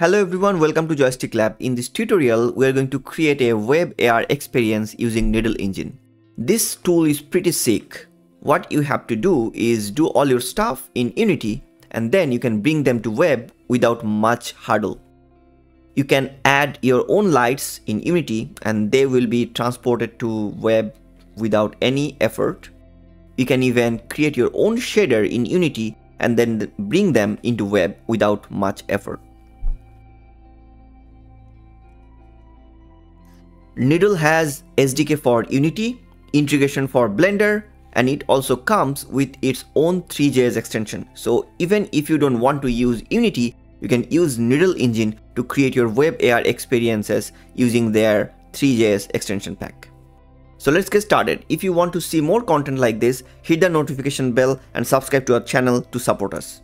Hello everyone, welcome to Joystick Lab. In this tutorial, we are going to create a Web AR experience using Needle Engine. This tool is pretty sick. What you have to do is do all your stuff in Unity and then you can bring them to Web without much hurdle. You can add your own lights in Unity and they will be transported to Web without any effort. You can even create your own shader in Unity and then bring them into Web without much effort. Needle has SDK for Unity, integration for Blender, and it also comes with its own Three.js extension. So even if you don't want to use Unity, you can use Needle Engine to create your Web AR experiences using their Three.js extension pack. So let's get started. If you want to see more content like this, hit the notification bell and subscribe to our channel to support us.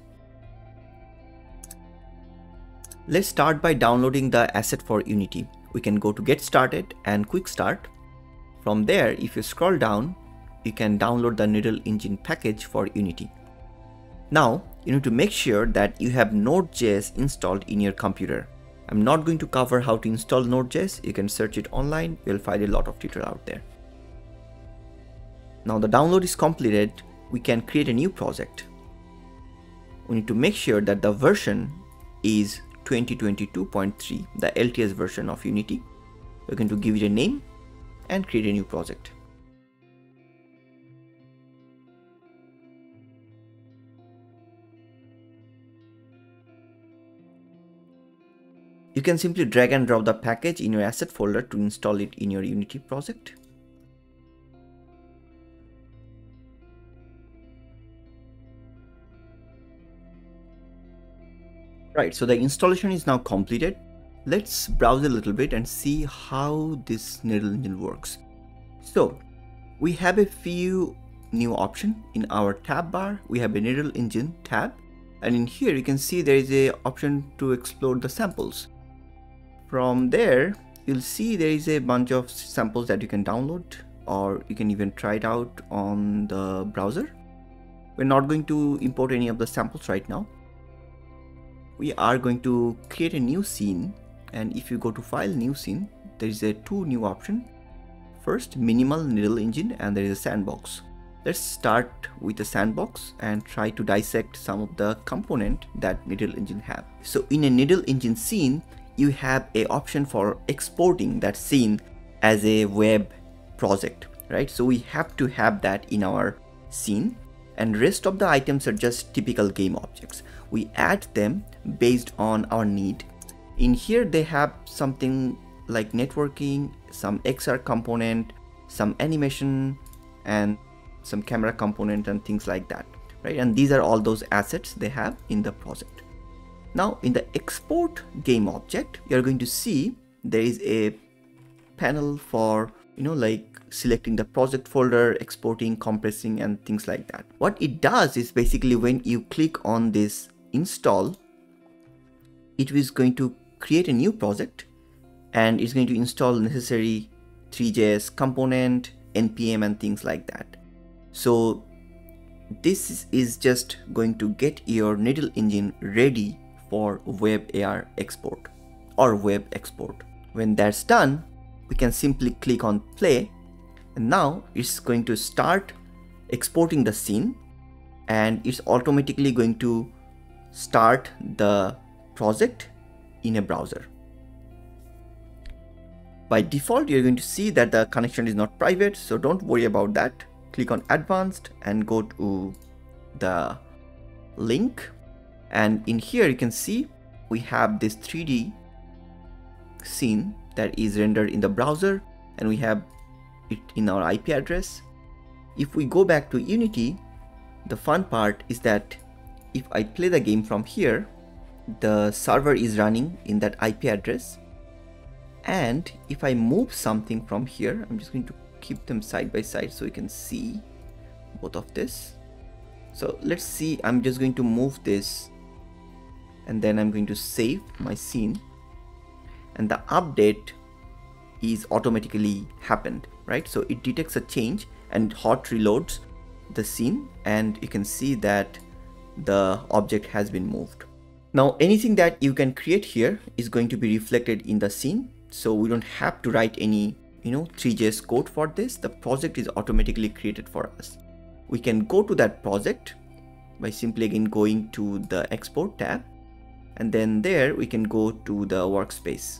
Let's start by downloading the asset for Unity. We can go to Get Started and Quick Start. From there, if you scroll down, you can download the Needle Engine package for Unity. Now, you need to make sure that you have Node.js installed in your computer. I'm not going to cover how to install Node.js. You can search it online. You'll find a lot of tutorial out there. Now the download is completed. We can create a new project. We need to make sure that the version is 2022.3, the LTS version of Unity. We're going to give it a name and create a new project. You can simply drag and drop the package in your asset folder to install it in your Unity project. Right, so the installation is now completed. Let's browse a little bit and see how this Needle Engine works. So we have a few new options. In our tab bar, we have a Needle Engine tab. And in here, you can see there is an option to explore the samples. From there, you'll see there is a bunch of samples that you can download or you can even try it out on the browser. We're not going to import any of the samples right now. We are going to create a new scene, and if you go to File, New Scene, there is two new options. First, Minimal Needle Engine, and there is a sandbox. Let's start with the sandbox and try to dissect some of the component that Needle Engine have. So in a Needle Engine scene, you have an option for exporting that scene as a web project, right? So we have to have that in our scene, and rest of the items are just typical game objects. We add them based on our need. In here, they have something like networking, some XR component, some animation, and some camera component and things like that, right? And these are all those assets they have in the project. Now in the export game object, you're going to see there is a panel for, like selecting the project folder, exporting, compressing, and things like that. What it does is basically when you click on this install, it is going to create a new project and it's going to install necessary Three.js component, NPM, and things like that. So this is just going to get your Needle Engine ready for Web AR export or web export. When that's done, we can simply click on play, and now it's going to start exporting the scene, and it's automatically going to start the project in a browser. By default, you're going to see that the connection is not private, so don't worry about that. Click on Advanced and go to the link, and in here you can see we have this 3D scene that is rendered in the browser, and we have it in our IP address. If we go back to Unity, the fun part is that if I play the game from here, the server is running in that IP address, and if I move something from here, I'm just going to keep them side by side so you can see both of this. So let's see, I'm just going to move this and then I'm going to save my scene, and the update is automatically happened, right? So it detects a change and hot reloads the scene, and you can see that the object has been moved. Now anything that you can create here is going to be reflected in the scene. So we don't have to write any, Three.js code for this. The project is automatically created for us. We can go to that project by simply again going to the export tab, and then there we can go to the workspace.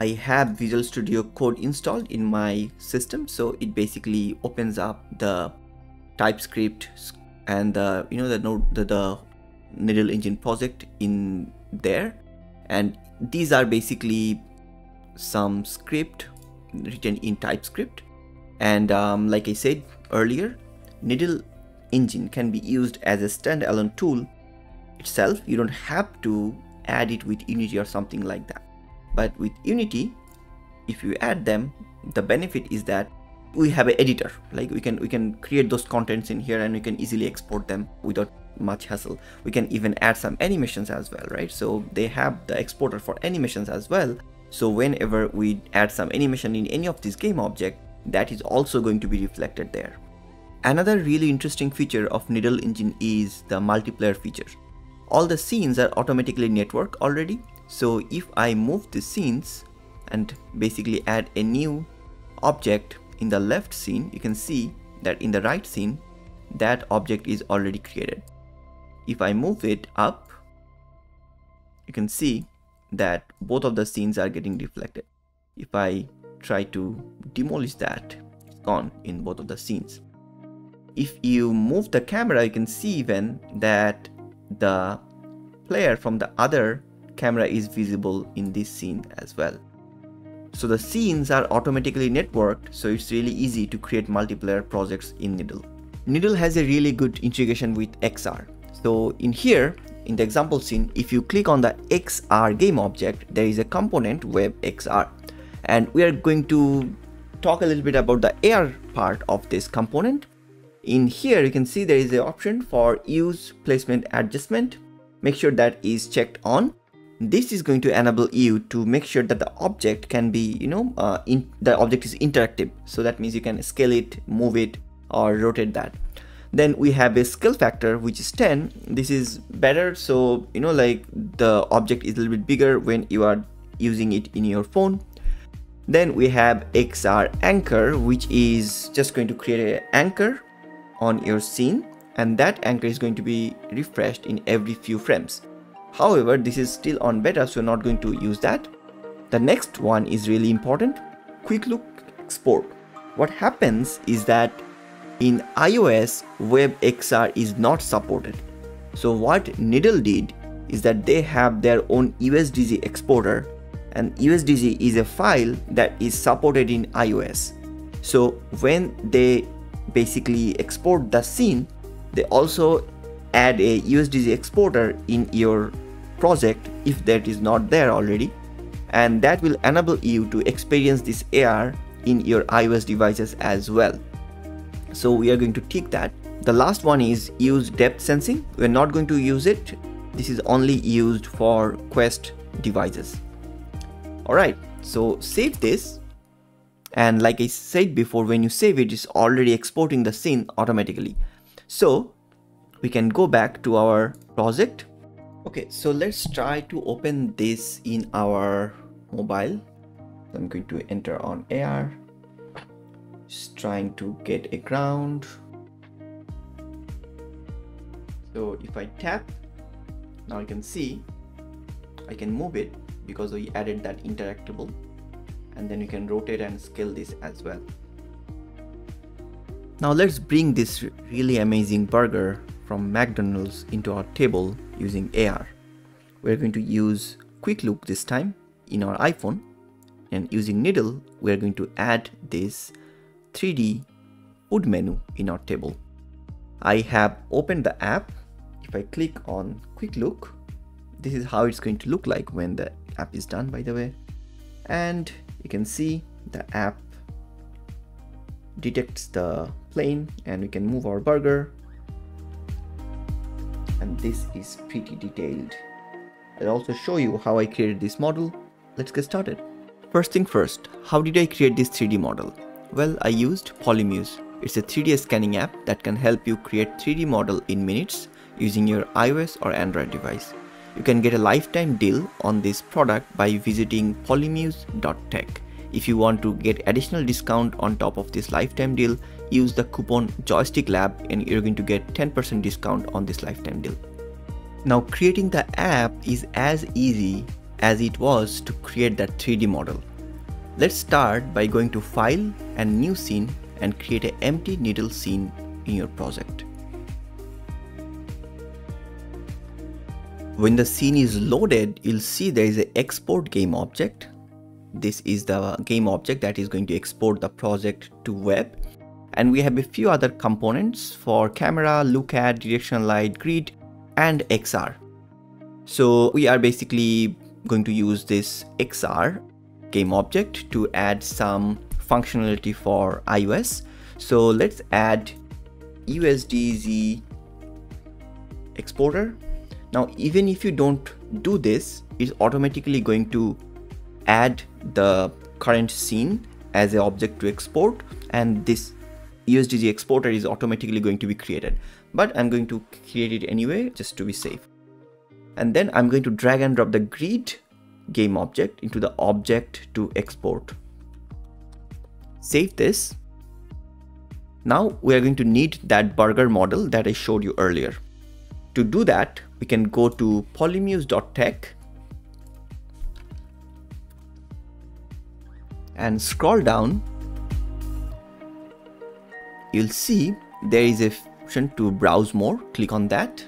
I have Visual Studio Code installed in my system, so it basically opens up the TypeScript and the Needle Engine project in there, and these are basically some script written in TypeScript. And like I said earlier, Needle Engine can be used as a standalone tool itself. You don't have to add it with Unity or something like that. But with Unity, if you add them, the benefit is that we have an editor. Like we can create those contents in here, and we can easily export them without much hassle. We can even add some animations as well, right? So they have the exporter for animations as well. So whenever we add some animation in any of this game object, that is also going to be reflected there. Another really interesting feature of Needle Engine is the multiplayer feature. All the scenes are automatically networked already. So if I move the scenes and basically add a new object in the left scene, you can see that in the right scene, that object is already created. If I move it up, you can see that both of the scenes are getting reflected. If I try to demolish that, it's gone in both of the scenes. If you move the camera, you can see even that the player from the other camera is visible in this scene as well. So the scenes are automatically networked, so it's really easy to create multiplayer projects in Needle. Needle has a really good integration with XR. So in here, in the example scene, if you click on the XR game object, there is a component Web XR, and we are going to talk a little bit about the AR part of this component. In here, you can see there is an option for use placement adjustment. Make sure that is checked on. This is going to enable you to make sure that the object can be, the object is interactive. So that means you can scale it, move it, or rotate that. Then we have a scale factor, which is 10. This is better. So, like the object is a little bit bigger when you are using it in your phone. Then we have XR anchor, which is just going to create an anchor on your scene, and that anchor is going to be refreshed in every few frames. However, this is still on beta, so we're not going to use that. The next one is really important, Quick Look export. What happens is that in iOS, Web XR is not supported. So what Needle did is that they have their own USDZ exporter, and USDZ is a file that is supported in iOS. So when they basically export the scene, they also add a USDZ exporter in your project if that is not there already, and that will enable you to experience this AR in your iOS devices as well. So we are going to tick that. The last one is use depth sensing. We're not going to use it. This is only used for Quest devices. All right, so save this, and like I said before, when you save it, it's already exporting the scene automatically. So we can go back to our project. Okay, so let's try to open this in our mobile. I'm going to enter on AR. Just trying to get a ground. So if I tap, now you can see I can move it because we added that interactable, and then you can rotate and scale this as well. Now let's bring this really amazing burger from McDonald's into our table using AR. We're going to use Quick Look this time in our iPhone, and using Needle, we're going to add this 3D food menu in our table. I have opened the app. If I click on Quick Look, this is how it's going to look like when the app is done, by the way. And you can see the app detects the plane, and we can move our burger. And this is pretty detailed. I'll also show you how I created this model. Let's get started. First thing first, how did I create this 3D model? Well, I used Polymuse. It's a 3D scanning app that can help you create 3D model in minutes using your iOS or Android device. You can get a lifetime deal on this product by visiting polymuse.tech. If you want to get additional discount on top of this lifetime deal, use the coupon Joystick Lab and you're going to get 10% discount on this lifetime deal. Now, creating the app is as easy as it was to create that 3D model. Let's start by going to File and New Scene and create an empty needle scene in your project. When the scene is loaded, you'll see there is an export game object. This is the game object that is going to export the project to web. And we have a few other components for camera, look at, directional light, grid, and XR. So we are basically going to use this XR game object to add some functionality for iOS. So let's add USDZ exporter. Now, even if you don't do this, it's automatically going to add the current scene as an object to export, and this USDZ exporter is automatically going to be created. But I'm going to create it anyway just to be safe. And then I'm going to drag and drop the grid game object into the object to export. Save this. Now we are going to need that burger model that I showed you earlier. To do that, we can go to polymuse.tech and scroll down. You'll see there is a option to browse more. Click on that,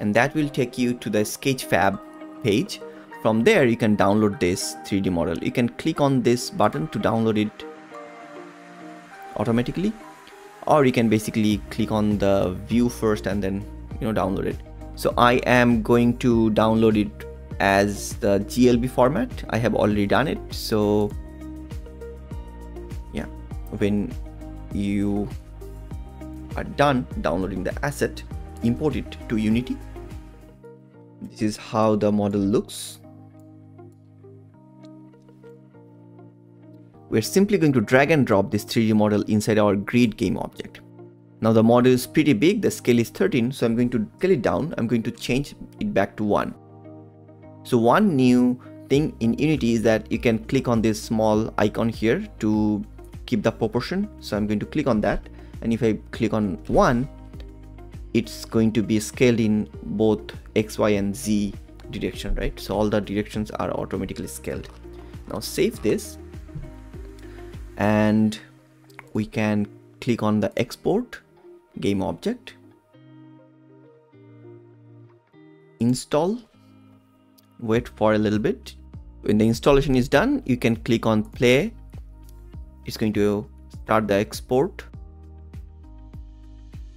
and that will take you to the Sketchfab page. From there, you can download this 3D model. You can click on this button to download it automatically, or you can basically click on the view first and then download it. So I am going to download it as the GLB format. I have already done it. So yeah, when you are done downloading the asset, import it to Unity. This is how the model looks. We're simply going to drag and drop this 3D model inside our grid game object. Now the model is pretty big, the scale is 13, so I'm going to scale it down. I'm going to change it back to 1. So one new thing in Unity is that you can click on this small icon here to keep the proportion. So I'm going to click on that, and if I click on 1, it's going to be scaled in both X, Y, and Z direction, right? So all the directions are automatically scaled. Now save this, and we can click on the export game object, install, wait for a little bit. When the installation is done, you can click on play. It's going to start the export,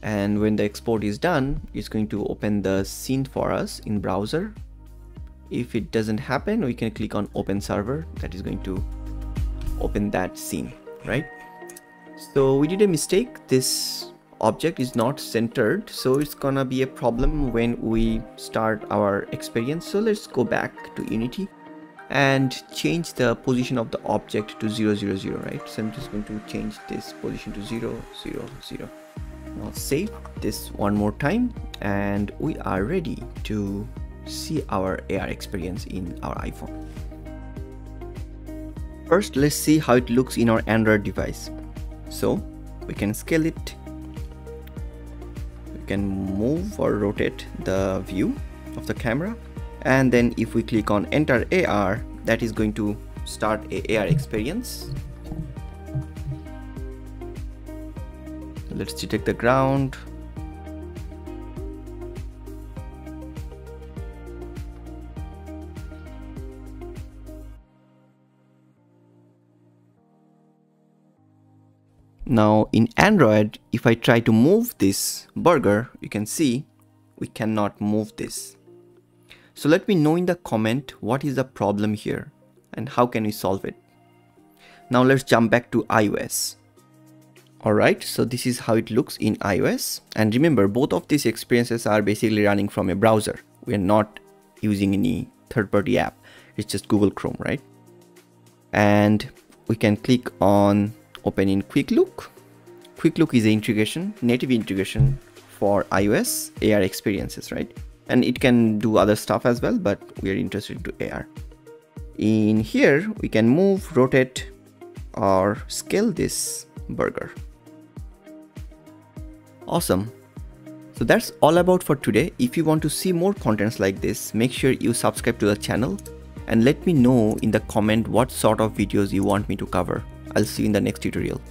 and when the export is done, it's going to open the scene for us in browser. If it doesn't happen, we can click on open server. That is going to open that scene, right? So we did a mistake. This object is not centered, so it's gonna be a problem when we start our experience. So let's go back to Unity and change the position of the object to 0, 0, 0, right? So I'm just going to change this position to 0, 0, 0. Now save this one more time, and we are ready to see our AR experience in our iPhone. First, let's see how it looks in our Android device. So we can scale it, we can move or rotate the view of the camera, and then if we click on Enter AR, that is going to start a AR experience. Let's detect the ground. Now in Android, if I try to move this burger, you can see we cannot move this. So let me know in the comment what is the problem here and how can we solve it. Now let's jump back to iOS. Alright, so this is how it looks in iOS, and remember, both of these experiences are basically running from a browser. We are not using any third-party app, it's just Google Chrome, right? And we can click on open in Quick Look. Quick Look is an integration, native integration for iOS AR experiences, right? and it can do other stuff as well, but we are interested to AR. In here, we can move, rotate, or scale this burger. Awesome. So that's all about for today. If you want to see more contents like this, make sure you subscribe to the channel and let me know in the comment what sort of videos you want me to cover. I'll see you in the next tutorial.